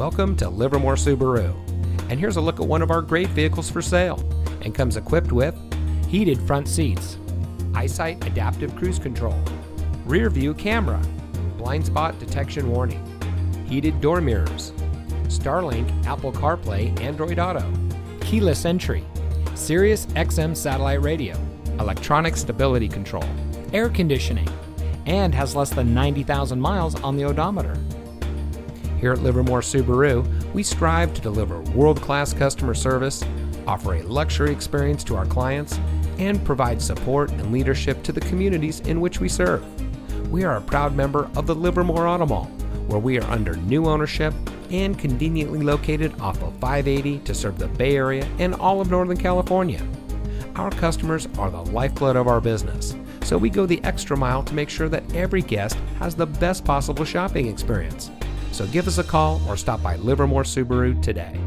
Welcome to Livermore Subaru, and here's a look at one of our great vehicles for sale, and comes equipped with heated front seats, EyeSight adaptive cruise control, rear view camera, blind spot detection warning, heated door mirrors, Starlink, Apple CarPlay, Android Auto, keyless entry, Sirius XM satellite radio, electronic stability control, air conditioning, and has less than 90,000 miles on the odometer. Here at Livermore Subaru, we strive to deliver world-class customer service, offer a luxury experience to our clients, and provide support and leadership to the communities in which we serve. We are a proud member of the Livermore Automall, where we are under new ownership and conveniently located off of 580 to serve the Bay Area and all of Northern California. Our customers are the lifeblood of our business, so we go the extra mile to make sure that every guest has the best possible shopping experience. So give us a call or stop by Livermore Subaru today.